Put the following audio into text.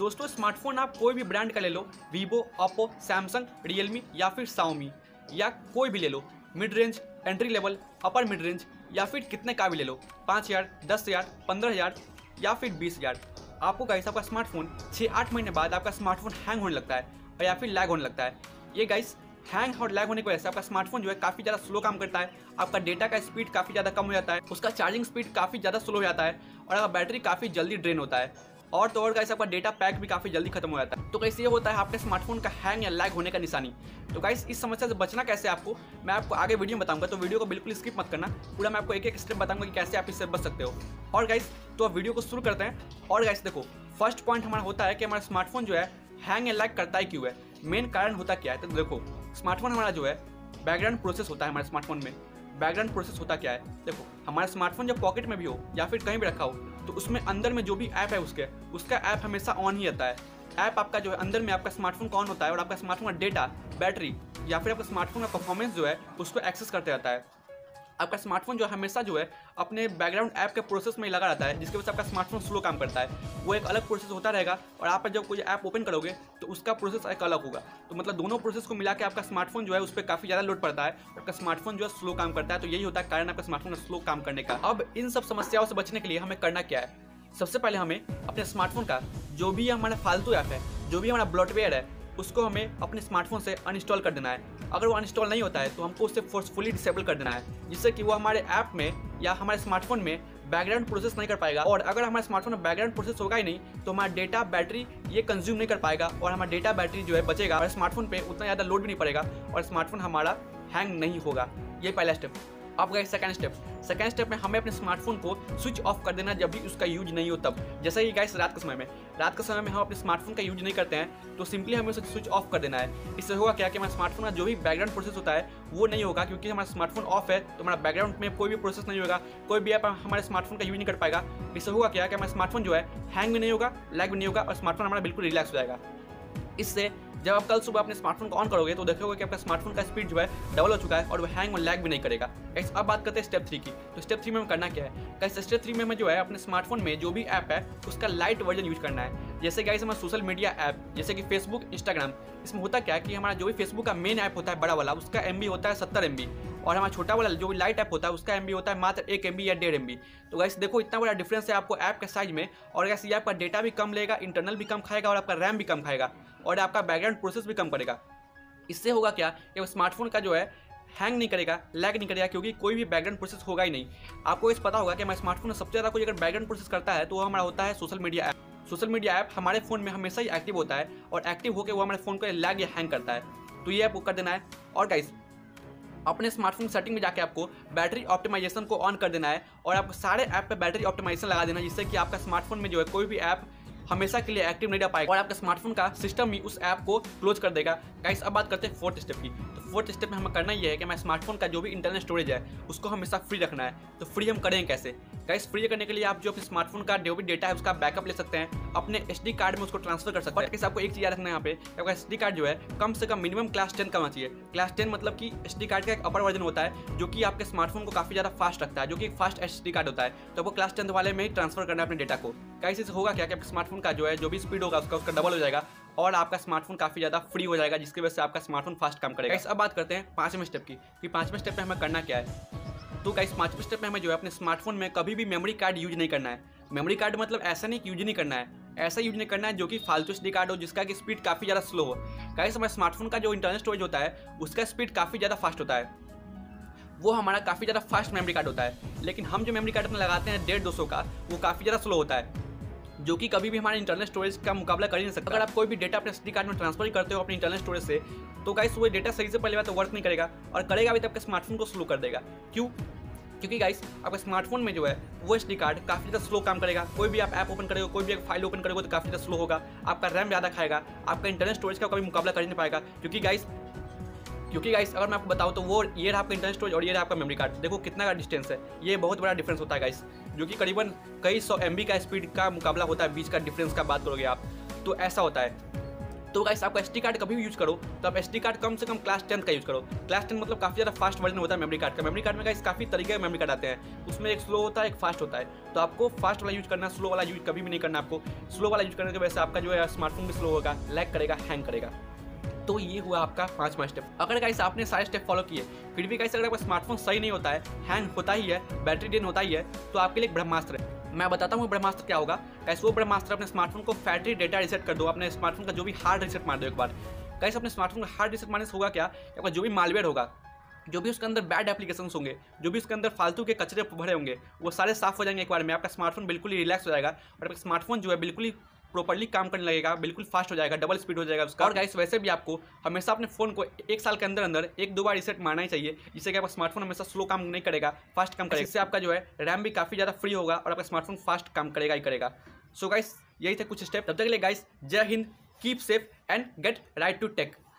दोस्तों स्मार्टफोन आप कोई भी ब्रांड का ले लो, वीवो, ओप्पो, सैमसंग, रियलमी या फिर शाओमी, या कोई भी ले लो, mid range, entry level, upper mid range या फिर कितने का भी ले लो, 5000, 10000, 15000 या फिर 20000, आपको गाइस आपका स्मार्टफोन 6-8 महीने बाद आपका स्मार्टफोन हैंग होने लगता है और या फिर लैग होने लगता है। ये गाइस हैंग और लैग होने की वजह से आपका स्मार्टफोन जो है काफ़ी ज़्यादा स्लो काम करता है, आपका डेटा का स्पीड काफ़ी ज़्यादा कम हो जाता है, उसका चार्जिंग स्पीड काफ़ी ज़्यादा स्लो हो जाता है और आपका बैटरी काफ़ी जल्दी ड्रेन होता है। और तो और गाइस आपका डेटा पैक भी काफ़ी जल्दी खत्म हो जाता है। तो गाइस ये होता है आपके स्मार्टफोन का हैंग या लैग होने का निशानी। तो गाइस इस समस्या से बचना कैसे आपको, मैं आपको आगे वीडियो में बताऊंगा, तो वीडियो को बिल्कुल स्किप मत करना, पूरा मैं आपको एक एक स्टेप बताऊंगा कि कैसे आप इससे बच सकते हो। और गाइस तो आप वीडियो को शुरू करते हैं। और गाइस देखो, फर्स्ट पॉइंट हमारा होता है कि हमारा स्मार्टफोन जो है हैंग या लैग करता है क्यों है, मेन कारण होता क्या है। तो देखो स्मार्टफोन हमारा जो है बैकग्राउंड प्रोसेस होता है, हमारे स्मार्टफोन में बैकग्राउंड प्रोसेस होता क्या है। देखो हमारा स्मार्टफोन जब पॉकेट में भी हो या फिर कहीं भी रखा हो तो उसमें अंदर में जो भी ऐप है उसका ऐप हमेशा ऑन ही रहता है। ऐप आपका जो है अंदर में आपका स्मार्टफोन का ऑन होता है और आपका स्मार्टफोन का डेटा, बैटरी या फिर आपका स्मार्टफोन का परफॉर्मेंस जो है उसको एक्सेस करते रहता है। आपका स्मार्टफोन जो हमेशा जो है अपने बैकग्राउंड ऐप के प्रोसेस में लगा रहता है, जिसकी वजह से आपका स्मार्टफोन स्लो काम करता है। वो एक अलग प्रोसेस होता रहेगा और आप जब कोई ऐप ओपन करोगे तो उसका प्रोसेस एक अलग होगा। तो मतलब दोनों प्रोसेस को मिला के आपका स्मार्टफोन जो है उस पर काफ़ी ज़्यादा लोड पड़ता है, आपका स्मार्टफोन जो है स्लो काम करता है। तो यही होता है कारण आपका स्मार्टफोन का स्लो काम करने का। अब इन सब समस्याओं से बचने के लिए हमें करना क्या है, सबसे पहले हमें अपने स्मार्टफोन का जो भी हमारा फालतू ऐप है, जो भी हमारा ब्लॉटवेयर है, उसको हमें अपने स्मार्टफोन से अनइंस्टॉल कर देना है। अगर वो अनइंस्टॉल नहीं होता है तो हमको उसे फोर्सफुली डिसेबल कर देना है, जिससे कि वो हमारे ऐप में या हमारे स्मार्टफोन में बैकग्राउंड प्रोसेस नहीं कर पाएगा। और अगर हमारे स्मार्टफोन में बैकग्राउंड प्रोसेस होगा ही नहीं तो हमारा डेटा, बैटरी ये कंज्यूम नहीं कर पाएगा और हमारा डेटा, बैटरी जो है बचेगा और स्मार्टफोन पे उतना ज़्यादा लोड भी नहीं पड़ेगा और स्मार्टफोन हमारा हैंग नहीं होगा। ये पहला स्टेप। अब गाइस सेकेंड स्टेप में हमें अपने स्मार्टफोन को स्विच ऑफ कर देना जब भी उसका यूज नहीं हो तब। जैसे कि गाइस रात के समय में हम अपने स्मार्टफोन का यूज नहीं करते हैं तो सिंपली हमें उसे स्विच ऑफ कर देना है। इससे होगा क्या कि हमारे स्मार्टफोन का जो भी बैकग्राउंड प्रोसेस होता है वो नहीं होगा, क्योंकि हमारा स्मार्टफोन ऑफ है तो हमारा बैकग्राउंड में कोई भी प्रोसेस नहीं होगा, कोई भी ऐप हमारे स्मार्टफोन का यूज नहीं कर पाएगा। इससे होगा क्या कि हमारा स्मार्टफोन जो है हैंग भी नहीं होगा, लैग भी नहीं होगा और स्मार्टफोन हमारा बिल्कुल रिलैक्स हो जाएगा। इससे जब आप कल सुबह अपने स्मार्टफोन को ऑन करोगे तो देखोगे कि आपका स्मार्टफोन का स्पीड जो है डबल हो चुका है और वो हैंग और लैग भी नहीं करेगा। गाइस अब बात करते हैं स्टेप 3 की। तो स्टेप 3 में करना क्या है गाइस, स्टेप 3 में जो है अपने स्मार्टफोन में जो भी ऐप है उसका लाइट वर्जन यूज करना है। जैसे गाइस हमारा सोशल मीडिया ऐप जैसे कि फेसबुक, इंस्टाग्राम, इसमें होता क्या है कि हमारा जो भी फेसबुक का मेन ऐप होता है बड़ा वाला, उसका MB होता है 70 MB और हमारा छोटा वाला जो लाइट ऐप होता है उसका MB होता है मात्र 1 MB या 1.5 MB। तो गाइस देखो इतना बड़ा डिफरेंस है आपको ऐप के साइज में। और गाइस ये आपका डेटा भी कम लेगा, इंटरनल भी कम खाएगा और आपका रैम भी कम खाएगा और आपका बैकग्राउंड प्रोसेस भी कम करेगा। इससे होगा क्या कि स्मार्टफोन का जो है हैंग नहीं करेगा, लैग नहीं करेगा, क्योंकि कोई भी बैकग्राउंड प्रोसेस होगा ही नहीं। आपको इस पता होगा कि हमारे स्मार्टफोन में सबसे ज़्यादा कोई अगर बैकग्राउंड प्रोसेस करता है तो वो हमारा होता है social media app. Social media app हमारे फ़ोन में हमेशा ही एक्टिव होता है और एक्टिव होकर वो हमारे फ़ोन को लैग या हैंग करता है। तो ये आपको कर देना है। और गाइस अपने स्मार्टफोन सेटिंग में जाके आपको बैटरी ऑप्टिमाइजेशन को ऑन कर देना है और आपको सारे ऐप पर बैटरी ऑप्टिमाइजेशन लगा देना है, जिससे कि आपका स्मार्टफोन में जो है कोई भी ऐप हमेशा के लिए एक्टिव नहीं रह पाएगा और आपके स्मार्टफोन का सिस्टम ही उस ऐप को क्लोज कर देगा। गाइस अब बात करते हैं 4th स्टेप की। तो 4th स्टेप में हमें करना यह है कि हमारे स्मार्टफोन का जो भी इंटरनल स्टोरेज है उसको हमेशा फ्री रखना है। तो फ्री हम करेंगे कैसे गाइस, फ्री करने के लिए आप जो अपने स्मार्टफोन का जो भी डेटा है उसका बैकअप ले सकते हैं, अपने SD कार्ड में उसको ट्रांसफर कर सकते हैं। गाइस आपको एक चीज़ याद रखना है यहाँ पे, आपका SD कार्ड जो है कम से कम मिनिमम क्लास 10 का होना चाहिए। क्लास 10 मतलब कि SD कार्ड का एक अपर वर्जन होता है जो कि आपके स्मार्टफोन को काफ़ी ज़्यादा फास्ट रखता है, जो कि एक फास्ट SD कार्ड होता है। तो आपको क्लास 10 वाले में ही ट्रांसफर करना है अपने डेटा को। गाइस इससे होगा क्या कि आपके स्मार्टफोन का जो है जो भी स्पीड होगा उसका डबल हो जाएगा और आपका स्मार्टफोन काफ़ी ज़्यादा फ्री हो जाएगा, जिसकी वजह से आपका स्मार्टफोन फास्ट काम करेगा। गाइस अब बात करते हैं 5वें स्टेप की कि 5वें स्टेप में हमें करना क्या है। तो गाइस 5वें स्टेप में हमें जो है अपने स्मार्टफोन में कभी भी मेमोरी कार्ड यूज नहीं करना है। मेमोरी कार्ड मतलब ऐसा नहीं कि यूज नहीं करना है, ऐसा यूज नहीं करना है जो कि फालतू SD कार्ड हो जिसका कि स्पीड काफ़ी ज़्यादा स्लो हो। गाइस हमारे स्मार्टफोन का जो इंटरनल स्टोरेज होता है उसका स्पीड काफ़ी ज़्यादा फास्ट होता है, वो हमारा काफ़ी ज़्यादा फास्ट मेमोरी कार्ड होता है। लेकिन हम जो मेमोरी कार्ड अपना लगाते हैं 150-200 का, वो काफ़ी ज़्यादा स्लो होता है, जो कि कभी भी हमारे इंटरनल स्टोरेज का मुकाबला कर ही नहीं सकता। अगर आप कोई भी डेटा अपने SD कार्ड में ट्रांसफर करते हो अपने इंटरनल स्टोरेज से तो गाइस वो डेटा सही से पहले बात तो वर्क नहीं करेगा और करेगा भी तब आपके स्मार्टफोन को स्लो कर देगा। क्यों? क्योंकि गाइस आपके स्मार्टफोन में जो है वो SD कार्ड काफ़ी ज़्यादा स्लो काम करेगा। कोई भी आप ऐप ओपन करोगे, कोई भी एक फाइल ओपन करोगे तो काफ़ी ज़्यादा स्लो होगा, आपका रैम ज़्यादा खाएगा, आपका इंटरनल स्टोरेज का कभी मुकाबला कर ही नहीं पाएगा। क्योंकि गाइस अगर मैं आपको बताऊँ तो वो ये आपका इंटरनल स्टोरेज और ये आपका मेमोरी कार्ड, देखो कितना का डिस्टेंस है, ये बहुत बड़ा डिफरेंस होता है गाइस, जो कि करीबन कई 100 MB का स्पीड का मुकाबला होता है, बीच का डिफरेंस का बात करोगे आप तो ऐसा होता है। तो गाइस आपको एसडी कार्ड कभी भी यूज करो तो आप एसडी कार्ड कम से कम क्लास 10 का यूज करो। क्लास 10 मतलब काफ़ी ज़्यादा फास्ट वर्जन होता है मेमोरी कार्ड का। मेमोरी कार्ड में गाइस काफ़ी तरीके के मेमोरी कार्ड आते हैं, उसमें एक स्लो होता है एक फास्ट होता है। तो आपको फास्ट वाला यूज करना, स्लो वाला यूज कभी भी नहीं करना। आपको स्लो वाला यूज करने की वजह से आपका जो है स्मार्टफोन भी स्लो होगा, लैग करेगा, हैंग करेगा। तो ये हुआ आपका पांचवा स्टेप। अगर गाइस आपने सारे स्टेप फॉलो किए फिर भी गाइस अगर आपका स्मार्टफोन सही नहीं होता है, हैंग होता ही है, बैटरी ड्रेन होता ही है, तो आपके लिए ब्रह्मास्त्र है। मैं बताता हूँ ब्रह्मास्त्र क्या होगा। गाइस वो ब्रह्मास्त्र अपने स्मार्टफोन को फैक्ट्री डेटा रीसेट कर दो। अपने स्मार्टफोन का जो भी हार्ड रीसेट मार दो एक बार। गाइस अपने स्मार्टफोन का हार्ड रीसेट मारने से होगा क्या, आपका जो भी मालवेयर होगा, जो भी उसके अंदर बैड एप्लीकेशंस होंगे, जो भी उसके अंदर फालतू के कचरे भरे होंगे, वो सारे साफ हो जाएंगे एक बार में। आपका स्मार्टफोन बिल्कुल ही रिलैक्स हो जाएगा और आपका स्मार्टफोन जो है बिल्कुल ही प्रॉपर्ली काम करने लगेगा, बिल्कुल फास्ट हो जाएगा, डबल स्पीड हो जाएगा उसका। और गाइस वैसे भी आपको हमेशा अपने फ़ोन को एक साल के अंदर अंदर एक दो बार रीसेट मारना ही चाहिए, जिससे कि आपका स्मार्टफोन हमेशा स्लो काम नहीं करेगा, फास्ट काम करेगा। इससे आपका जो है रैम भी काफ़ी ज़्यादा फ्री होगा और आपका स्मार्टफोन फास्ट काम करेगा ही करेगा। सो गाइस यही थे कुछ स्टेप। तब तक के लिए guys Jai Hind, keep safe and get right to take.